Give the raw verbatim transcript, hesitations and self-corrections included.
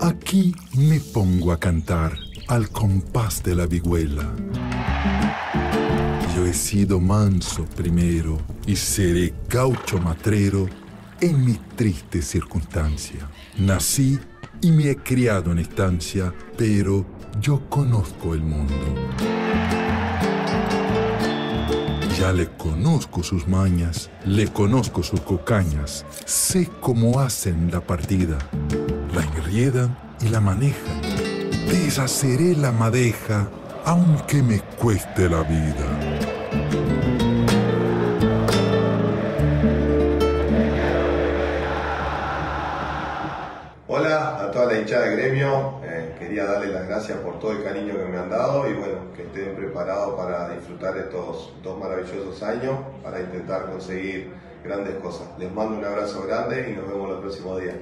Aquí me pongo a cantar al compás de la vihuela. Yo he sido manso primero y seré gaucho matrero en mi triste circunstancia. Nací y me he criado en estancia, pero yo conozco el mundo. Ya le conozco sus mañas, le conozco sus cocañas. Sé cómo hacen la partida. La enriedan y la manejan. Deshaceré la madeja, aunque me cueste la vida. Hola a toda la hinchada de Gremio, eh, quería darles las gracias por todo el cariño que me han dado y bueno, que estén preparados para disfrutar estos dos maravillosos años, para intentar conseguir grandes cosas. Les mando un abrazo grande y nos vemos los próximos días.